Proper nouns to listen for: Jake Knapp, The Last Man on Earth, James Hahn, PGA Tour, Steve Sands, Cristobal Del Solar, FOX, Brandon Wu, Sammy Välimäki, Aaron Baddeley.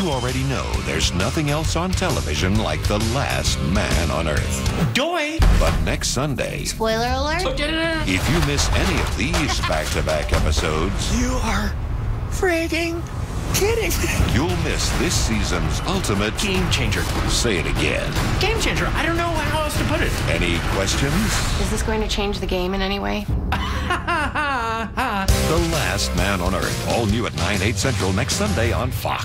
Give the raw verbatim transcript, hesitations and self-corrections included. you already know there's nothing else on television like The Last Man on Earth. Doy! But next Sunday... Spoiler alert? If you miss any of these back-to-back episodes... You are frigging kidding. You'll miss this season's ultimate... Game changer. Say it again. Game changer. I don't know how else to put it. Any questions? Is this going to change the game in any way? The Last Man on Earth. All new at nine, eight central next Sunday on Fox.